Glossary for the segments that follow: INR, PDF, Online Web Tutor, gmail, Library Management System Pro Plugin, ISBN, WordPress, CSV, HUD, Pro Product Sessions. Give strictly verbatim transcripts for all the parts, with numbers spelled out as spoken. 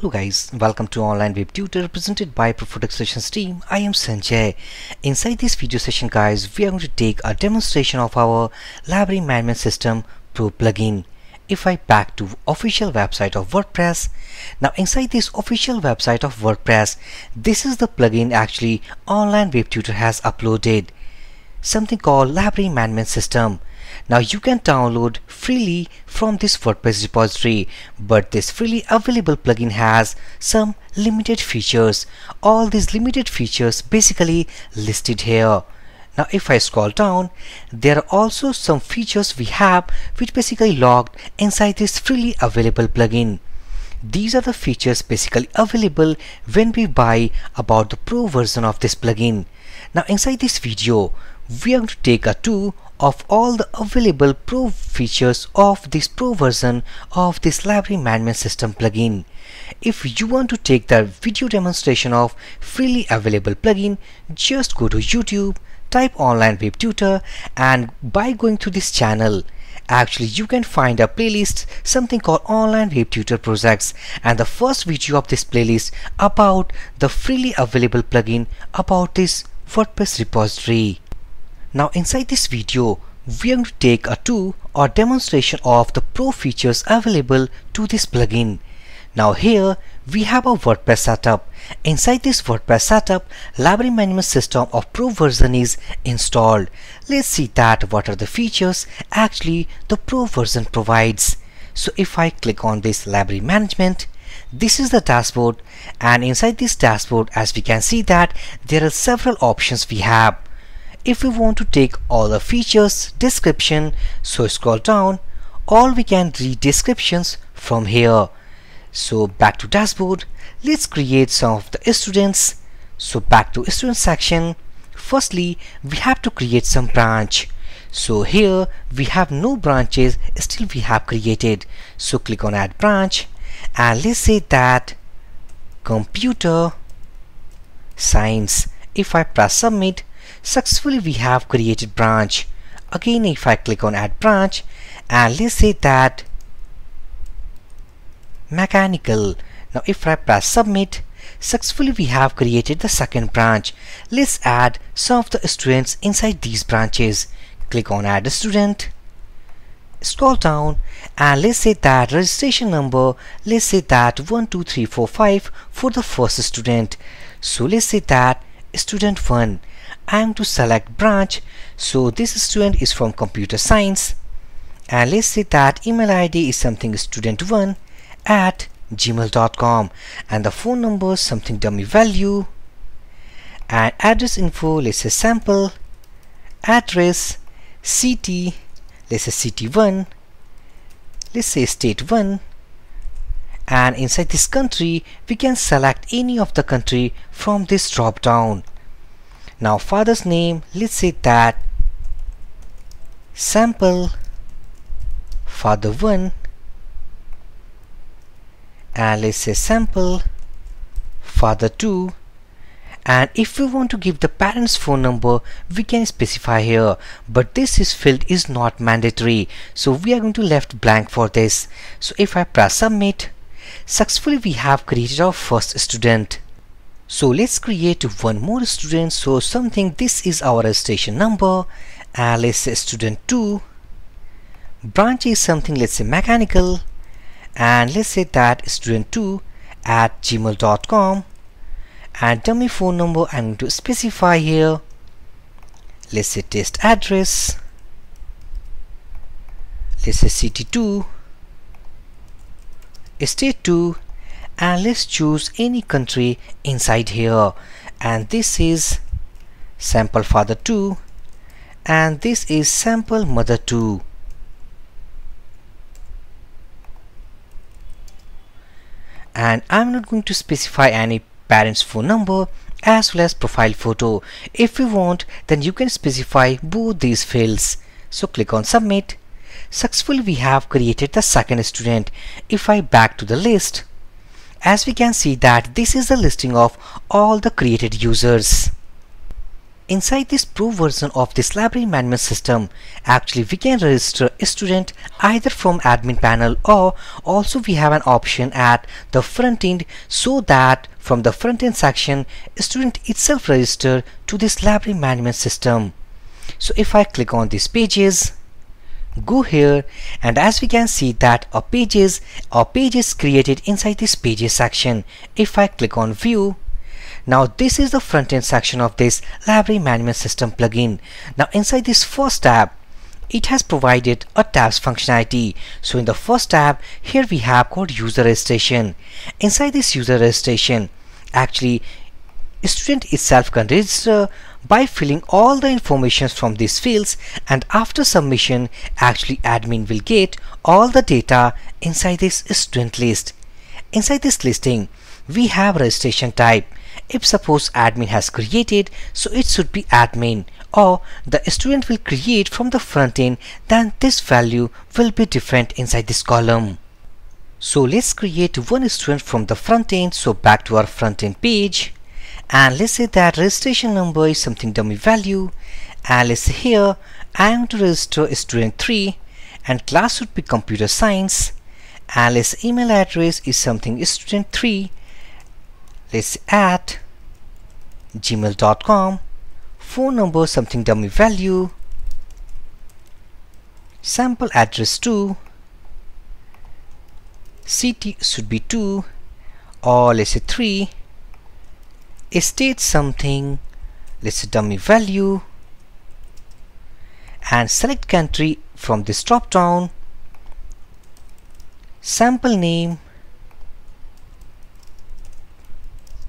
Hello guys, welcome to Online Web Tutor presented by Pro Product Sessions team. I am Sanjay. Inside this video session guys, we are going to take a demonstration of our Library Management System Pro Plugin. If I back to official website of WordPress, now inside this official website of WordPress, this is the plugin actually Online Web Tutor has uploaded, something called Library Management System. Now you can download freely from this WordPress repository, but this freely available plugin has some limited features. All these limited features basically listed here. Now if I scroll down, there are also some features we have which basically locked inside this freely available plugin. These are the features basically available when we buy about the pro version of this plugin. Now inside this video, we are going to take a tour of all the available pro features of this pro version of this Library Management System plugin. If you want to take the video demonstration of freely available plugin, just go to YouTube, type Online Web Tutor, and by going through this channel, actually you can find a playlist something called Online Web Tutor Projects, and the first video of this playlist about the freely available plugin about this WordPress repository. Now inside this video, we are going to take a tour or demonstration of the pro features available to this plugin. Now here we have a WordPress setup. Inside this WordPress setup, Library Management System of Pro version is installed. Let's see that what are the features actually the Pro version provides. So if I click on this Library Management, this is the dashboard, and inside this dashboard as we can see that there are several options we have. If we want to take all the features, description, so scroll down, or we can read descriptions from here. So back to dashboard, let's create some of the students. So back to student section, firstly we have to create some branch. So here we have no branches, still we have created. So click on add branch, and let's say that computer science. If I press submit, successfully we have created branch. Again if I click on add branch, and let's say that mechanical. Now if I press submit, successfully we have created the second branch. Let's add some of the students inside these branches. Click on add a student, scroll down, and let's say that registration number, let's say that one two three four five for the first student. So let's say that student one. I am to select branch, so this student is from computer science, and let's say that email I D is something student one at gmail dot com, and the phone number something dummy value, and address info, let's say sample address, city, let's say city one, let's say state one, and inside this country we can select any of the country from this drop down. Now father's name, let's say that sample father one, and let's say sample father two, and if we want to give the parents phone number we can specify here, but this is field is not mandatory, so we are going to left blank for this. So if I press submit, successfully we have created our first student. So let's create one more student, so something this is our registration number, and let's say student two, branch is something let's say mechanical, and let's say that student two at gmail dot com, and dummy phone number I'm going to specify here, let's say test address, let's say city two, state two, and let's choose any country inside here, and this is sample father two, and this is sample mother two, and I'm not going to specify any parents phone number as well as profile photo. If you want, then you can specify both these fields. So click on submit, successfully we have created the second student. If I back to the list, as we can see that this is the listing of all the created users. Inside this pro version of this library management system, actually we can register a student either from admin panel, or also we have an option at the front end, so that from the front end section a student itself register to this library management system. So if I click on these pages, go here, and as we can see that our pages our pages created inside this pages section. If I click on view, now this is the front end section of this library management system plugin. Now inside this first tab, it has provided a tabs functionality. So in the first tab, here we have called user registration. Inside this user registration, actually student itself can register by filling all the information from these fields, and after submission actually admin will get all the data inside this student list. Inside this listing, we have registration type. If suppose admin has created, so it should be admin, or the student will create from the front end, then this value will be different inside this column. So let's create one student from the front end. So back to our front end page, and let's say that registration number is something dummy value, and let's say here I am to register a student three, and class would be computer science, and let's email address is something student three, let's at gmail dot com, phone number something dummy value, sample address two, city should be two, or let's say three, state something let's say dummy value, and select country from this drop down, sample name,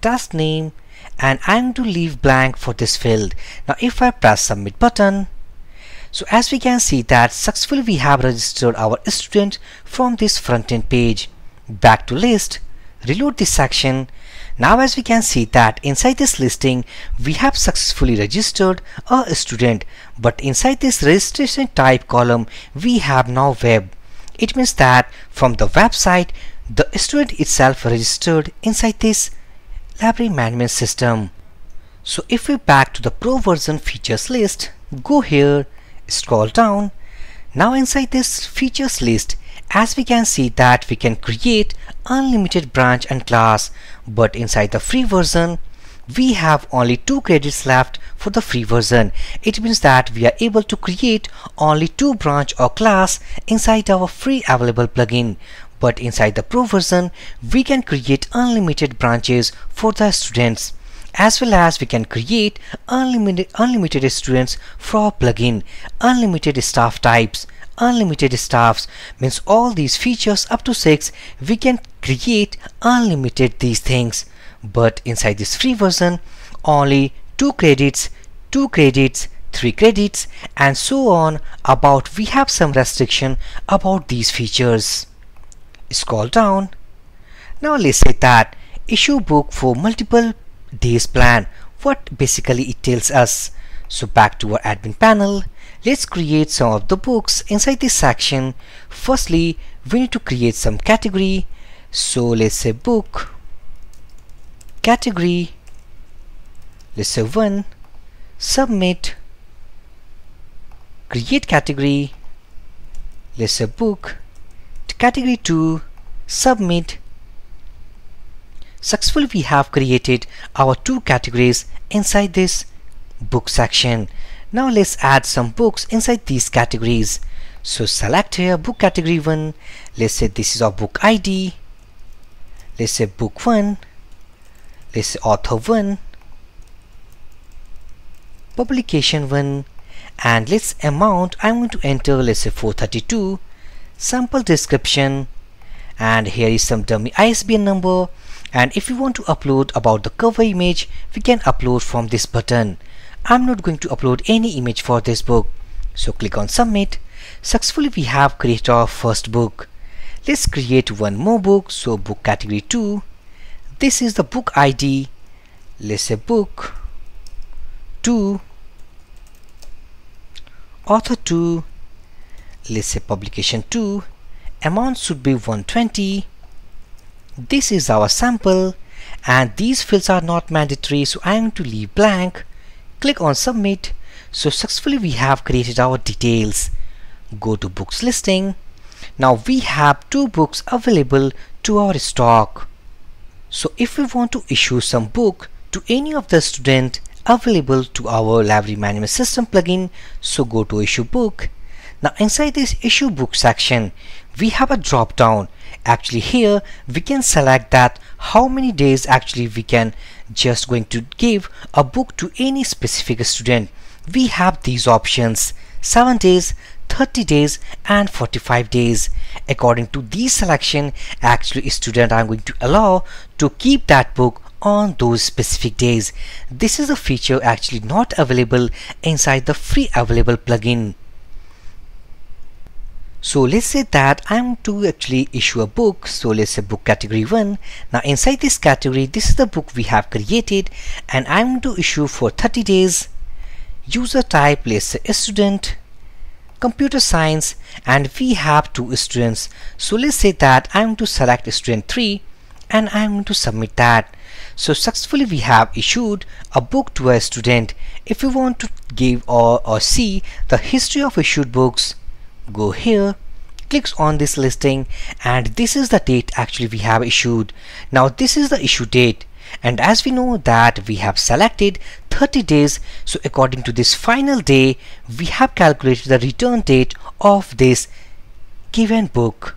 task name, and I'm to leave blank for this field. Now if I press submit button, so as we can see that successfully we have registered our student from this front end page. Back to list, reload this section. Now as we can see that inside this listing we have successfully registered a student, but inside this registration type column we have now web. It means that from the website the student itself registered inside this library management system. So if we back to the pro version features list, go here, scroll down. Now inside this features list, as we can see that we can create unlimited branch and class, but inside the free version we have only two credits left for the free version. It means that we are able to create only two branch or class inside our free available plugin, but inside the pro version we can create unlimited branches for the students, as well as we can create unlimited unlimited students for our plugin, unlimited staff types, unlimited staffs, means all these features up to six we can create unlimited these things. But inside this free version only two credits two credits, three credits, and so on. About we have some restriction about these features. Scroll down. Now let's say that issue book for multiple days plan, what basically it tells us. So back to our admin panel, let's create some of the books inside this section. Firstly we need to create some category, so let's say book category, let's say one, submit, create category, let's say book category two, submit. Successfully we have created our two categories inside this book section. Now let's add some books inside these categories. So select here book category one, let's say this is our book I D, let's say book one, let's say author one, publication one, and let's amount I'm going to enter let's say four thirty-two, sample description, and here is some dummy I S B N number. And if you want to upload about the cover image, we can upload from this button. I'm not going to upload any image for this book, so click on submit. Successfully we have created our first book. Let's create one more book, so book category two, this is the book I D, let's say book two, author two, let's say publication two, amount should be one twenty, this is our sample, and these fields are not mandatory, so I am to leave blank. click on submit. So successfully we have created our details. Go to books listing. Now we have two books available to our stock. So if we want to issue some book to any of the student available to our Library Management System plugin, so go to issue book. Now inside this issue book section, we have a drop down. Actually here we can select that how many days actually we can just going to give a book to any specific student. We have these options seven days, thirty days and forty-five days. According to these selection, actually student I'm going to allow to keep that book on those specific days. This is a feature actually not available inside the free available plugin. So let's say that I'm to actually issue a book. So let's say book category one. Now inside this category, this is the book we have created and I'm to issue for thirty days. User type, let's say a student, computer science, and we have two students. So let's say that I'm to select student three and I'm to submit that. So successfully we have issued a book to a student. If you want to give or, or see the history of issued books, go here, clicks on this listing, and this is the date actually we have issued. Now this is the issue date, and as we know that we have selected thirty days, so according to this final day we have calculated the return date of this given book.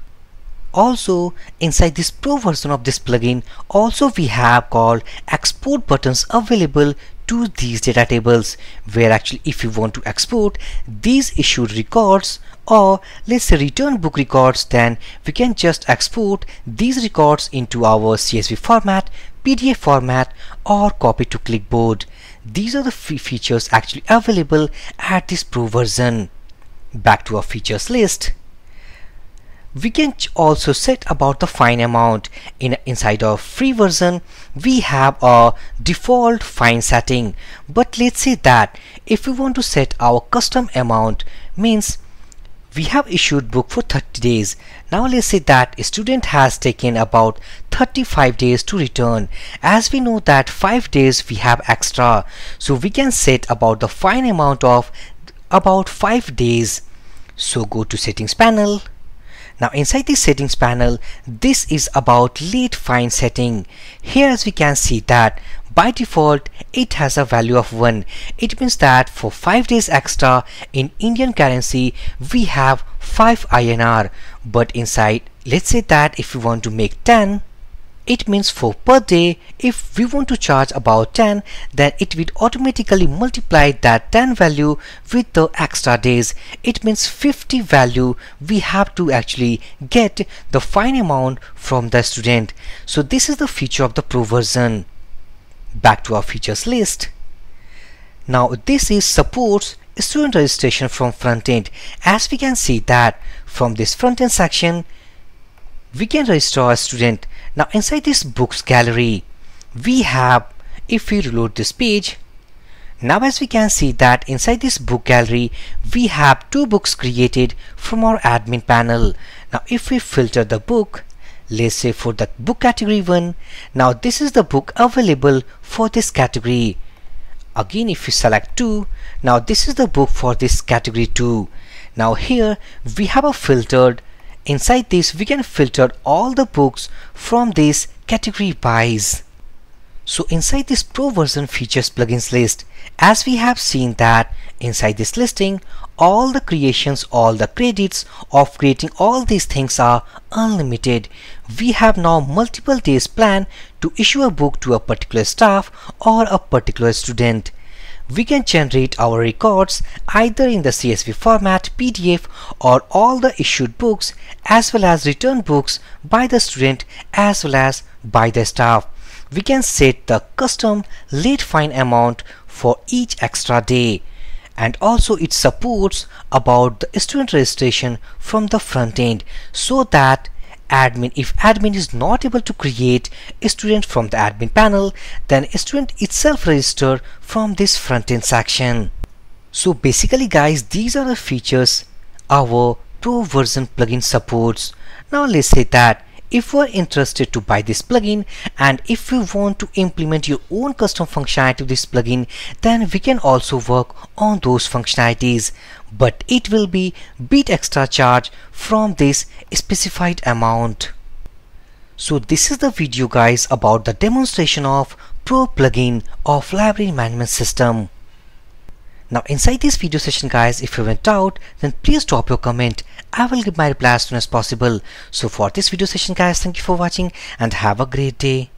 Also inside this pro version of this plugin, also we have called export buttons available to these data tables, where actually if you want to export these issued records or let's say return book records, then we can just export these records into our C S V format, P D F format or copy to clipboard. These are the free features actually available at this pro version. Back to our features list. We can also set about the fine amount. In inside our free version we have a default fine setting, but let's say that if we want to set our custom amount, means we have issued book for thirty days. Now let's say that a student has taken about thirty-five days to return. As we know that five days we have extra, so we can set about the fine amount of about five days. So go to settings panel. Now inside the settings panel, this is about late fine setting. Here as we can see that by default it has a value of one. It means that for five days extra in Indian currency we have five I N R, but inside let's say that if we want to make ten, it means for per day if we want to charge about ten, then it will automatically multiply that ten value with the extra days. It means fifty value we have to actually get the fine amount from the student. So this is the feature of the pro version. Back to our features list. Now this is supports student registration from front end. As we can see that from this front end section we can register our student. Now inside this books gallery we have, if we reload this page, now as we can see that inside this book gallery we have two books created from our admin panel. Now if we filter the book, let's say for the book category one, now this is the book available for this category. Again if we select two, now this is the book for this category two. Now here we have a filtered. Inside this we can filter all the books from this category wise. So inside this pro version features plugins list, as we have seen that inside this listing all the creations, all the credits of creating all these things are unlimited. We have now multiple days plan to issue a book to a particular staff or a particular student. We can generate our records either in the C S V format, P D F or all the issued books as well as return books by the student as well as by the staff. We can set the custom late fine amount for each extra day, and also it supports about the student registration from the front end, so that admin, if admin is not able to create a student from the admin panel, then a student itself register from this front end section. So basically guys, these are the features our pro version plugin supports. Now let's say that If you are interested to buy this plugin and if you want to implement your own custom functionality to this plugin, then we can also work on those functionalities, but it will be a bit extra charge from this specified amount. So this is the video guys about the demonstration of Pro plugin of Library Management System. Now inside this video session guys, if you went out, then please drop your comment. I will give my reply as soon as possible. So for this video session guys, thank you for watching and have a great day.